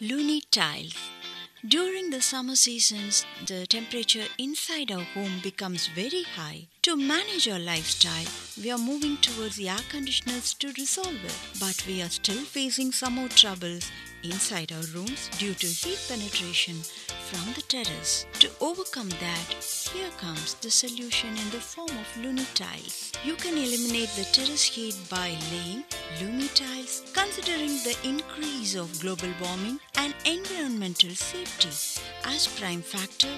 Lune tiles. During the summer seasons, the temperature inside our home becomes very high. To manage our lifestyle, we are moving towards the air conditioners to resolve it. But we are still facing some more troubles inside our rooms due to heat penetration from the terrace. To overcome that, here comes the solution in the form of Lune tiles. You can eliminate the terrace heat by laying Lune tiles, considering the increase of global warming and environmental safety as prime factor.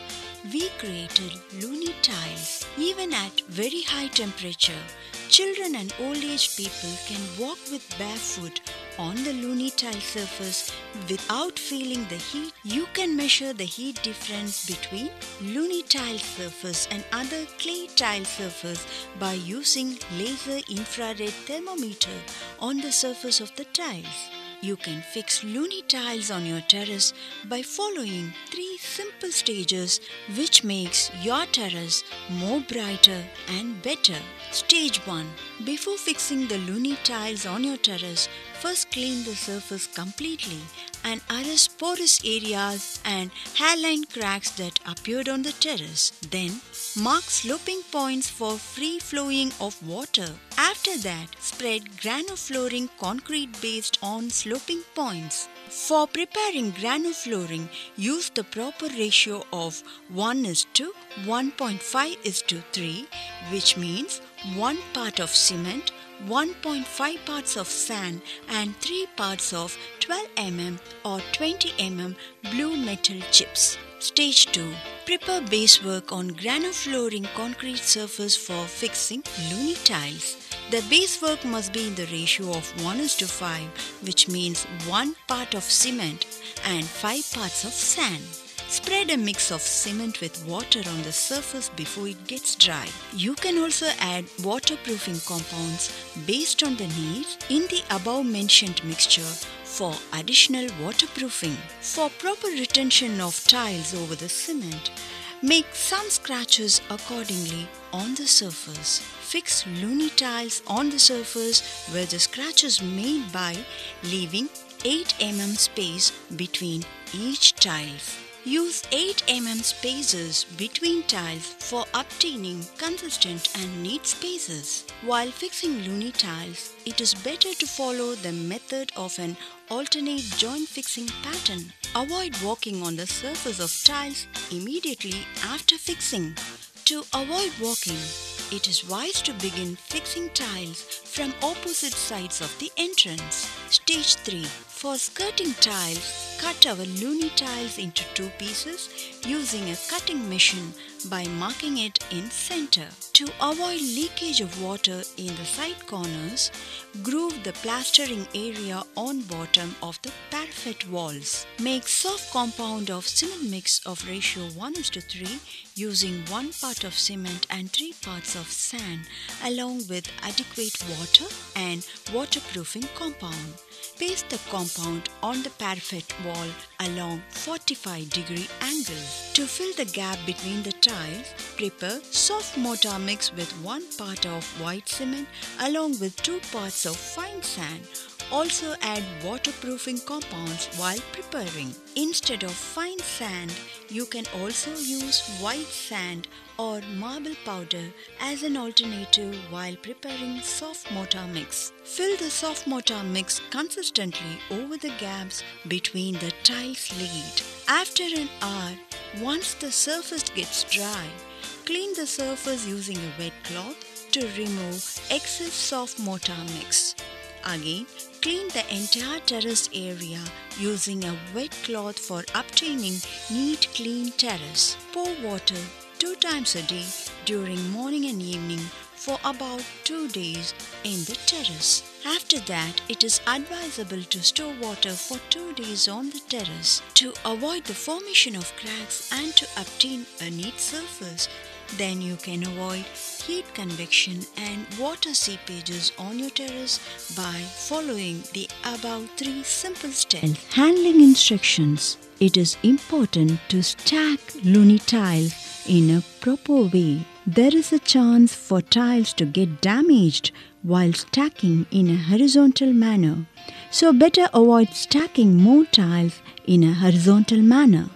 We created Lune tiles. Even at very high temperature, children and old age people can walk with barefoot on the Lune tile surface without feeling the heat. You can measure the heat difference between Lune tile surface and other clay tile surface by using laser infrared thermometer on the surface of the tiles. You can fix Lune tiles on your terrace by following 3 simple stages, which makes your terrace more brighter and better. Stage 1. Before fixing the Lune tiles on your terrace, first clean the surface completely and arrest porous areas and hairline cracks that appeared on the terrace. Then, mark sloping points for free flowing of water. After that, spread granoflooring concrete based on sloping points. For preparing granoflooring, use the proper ratio of 1:1.5:3, which means 1 part of cement, 1.5 parts of sand and 3 parts of 12 mm or 20 mm blue metal chips. Stage 2. Prepare base work on granoflooring concrete surface for fixing Lune tiles. The base work must be in the ratio of 1:5, which means 1 part of cement and 5 parts of sand. Spread a mix of cement with water on the surface before it gets dry. You can also add waterproofing compounds based on the needs in the above mentioned mixture for additional waterproofing. For proper retention of tiles over the cement, make some scratches accordingly on the surface. Fix Lune tiles on the surface where the scratch is made by leaving 8 mm space between each tile. Use 8 mm spaces between tiles for obtaining consistent and neat spaces. While fixing Lune tiles, it is better to follow the method of an alternate joint fixing pattern. Avoid walking on the surface of tiles immediately after fixing. To avoid walking, it is wise to begin fixing tiles from opposite sides of the entrance. Stage 3. For skirting tiles, cut our Lune tiles into 2 pieces using a cutting machine by marking it in center. To avoid leakage of water in the side corners, groove the plastering area on bottom of the parapet walls. Make soft compound of cement mix of ratio 1:3 using 1 part of cement and 3 parts of sand along with adequate water and waterproofing compound. Paste the compound on the parapet wall along 45-degree angle. To fill the gap between the tiles, prepare soft mortar mix with 1 part of white cement along with 2 parts of fine sand. Also add waterproofing compounds while preparing. Instead of fine sand, you can also use white sand or marble powder as an alternative while preparing soft mortar mix. Fill the soft mortar mix consistently over the gaps between the tiles laid. After an hour, once the surface gets dry, clean the surface using a wet cloth to remove excess soft mortar mix. Again, clean the entire terrace area using a wet cloth for obtaining neat, clean terrace. Pour water 2 times a day during morning and evening for about 2 days in the terrace. After that, it is advisable to store water for 2 days on the terrace to avoid the formation of cracks and to obtain a neat surface. Then you can avoid heat convection and water seepages on your terrace by following the above 3 simple steps. And handling instructions. It is important to stack Lune tiles in a proper way. There is a chance for tiles to get damaged while stacking in a horizontal manner. so better avoid stacking more tiles in a horizontal manner.